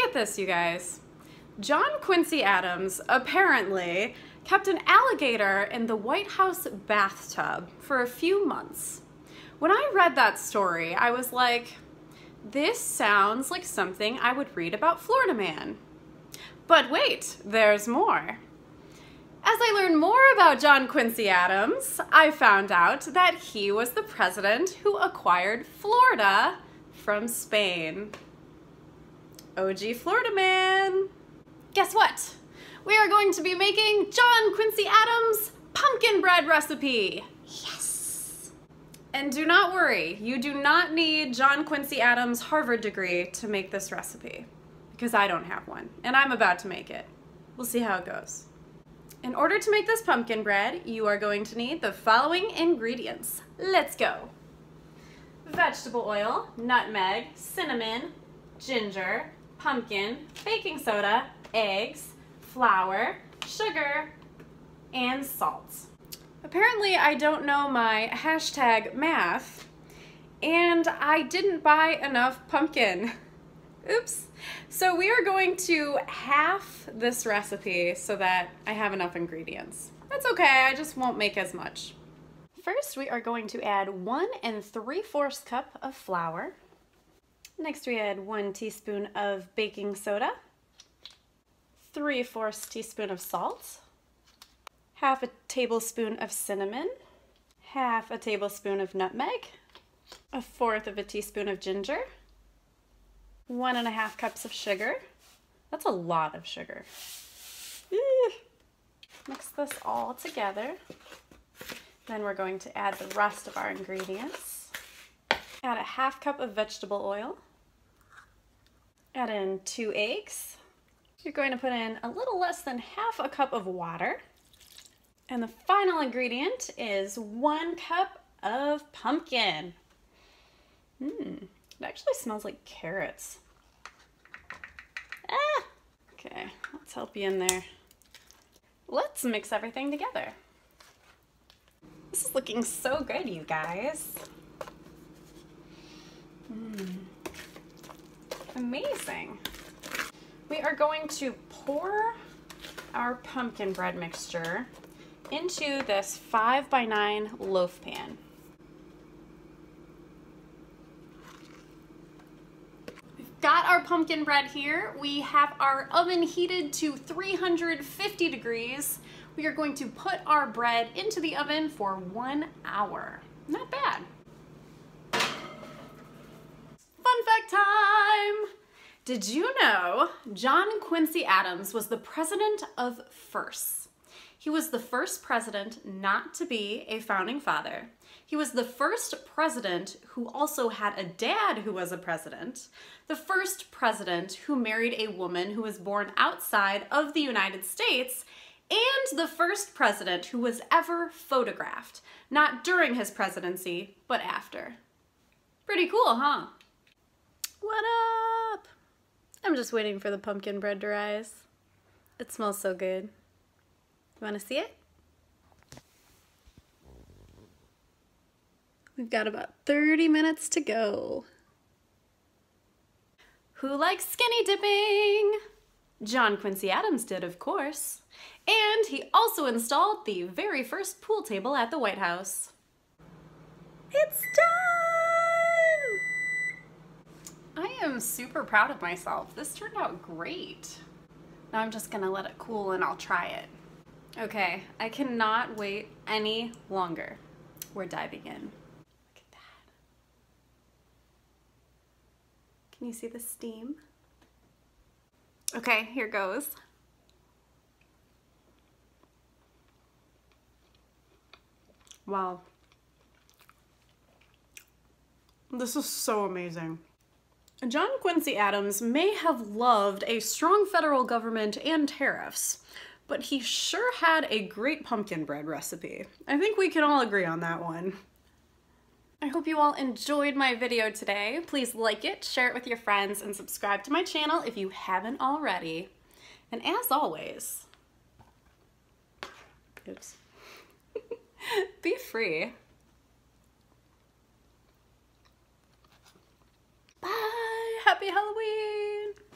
Get this, you guys. John Quincy Adams apparently kept an alligator in the White House bathtub for a few months. When I read that story, I was like, this sounds like something I would read about Florida Man. But wait, there's more. As I learned more about John Quincy Adams, I found out that he was the president who acquired Florida from Spain. OG Florida Man. Guess what? We are going to be making John Quincy Adams' pumpkin bread recipe. Yes! And do not worry, you do not need John Quincy Adams' Harvard degree to make this recipe, because I don't have one, and I'm about to make it. We'll see how it goes. In order to make this pumpkin bread, you are going to need the following ingredients. Let's go. Vegetable oil, nutmeg, cinnamon, ginger, pumpkin, baking soda, eggs, flour, sugar, and salt. Apparently I don't know my hashtag math, and I didn't buy enough pumpkin. Oops. So we are going to half this recipe so that I have enough ingredients. That's okay, I just won't make as much. First, we are going to add 1 3/4 cup of flour. Next, we add 1 teaspoon of baking soda, 3/4 teaspoon of salt, half a tablespoon of cinnamon, half a tablespoon of nutmeg, 1/4 teaspoon of ginger, 1 1/2 cups of sugar. That's a lot of sugar. Mix this all together. Then we're going to add the rest of our ingredients. Add 1/2 cup of vegetable oil. Add in 2 eggs. You're going to put in a little less than 1/2 a cup of water. And the final ingredient is 1 cup of pumpkin. It actually smells like carrots. Ah! Okay, let's help you in there. Let's mix everything together. This is looking so good, you guys. Amazing. We are going to pour our pumpkin bread mixture into this 5x9 loaf pan. We've got our pumpkin bread here. We have our oven heated to 350 degrees. We are going to put our bread into the oven for 1 hour. Not bad. Fun fact time! Did you know John Quincy Adams was the president of firsts? He was the first president not to be a founding father. He was the first president who also had a dad who was a president. The first president who married a woman who was born outside of the United States, and the first president who was ever photographed, not during his presidency, but after. Pretty cool, huh? What up? I'm just waiting for the pumpkin bread to rise. It smells so good. You want to see it? We've got about 30 minutes to go. Who likes skinny dipping? John Quincy Adams did, of course. And he also installed the very first pool table at the White House. It's done! I am super proud of myself. This turned out great. Now I'm just gonna let it cool and I'll try it. Okay, I cannot wait any longer. We're diving in. Look at that. Can you see the steam? Okay, here goes. Wow. This is so amazing. John Quincy Adams may have loved a strong federal government and tariffs, but he sure had a great pumpkin bread recipe. I think we can all agree on that one. I hope you all enjoyed my video today. Please like it, share it with your friends, and subscribe to my channel if you haven't already. And as always, oops. Be free. Bye! Happy Halloween!